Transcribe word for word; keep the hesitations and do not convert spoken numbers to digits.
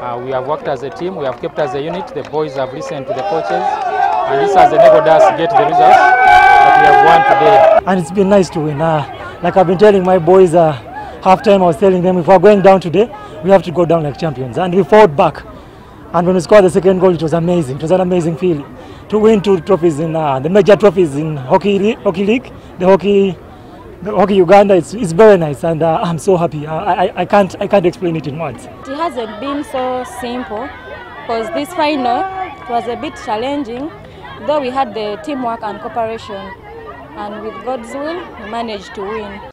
Uh, we have worked as a team, we have kept as a unit, the boys have listened to the coaches, and this has enabled us to get the results that we have won today. And it's been nice to win. Uh, like I've been telling my boys uh, half time, I was telling them if we're going down today, we have to go down like champions. And we fought back. And when we scored the second goal, it was amazing. It was an amazing feeling to win two trophies in uh, the major trophies in hockey, hockey league, the hockey, the hockey Uganda. It's, it's very nice, and uh, I'm so happy. I, I I can't I can't explain it in words. It hasn't been so simple because this final was a bit challenging, though we had the teamwork and cooperation, and with God's will, we managed to win.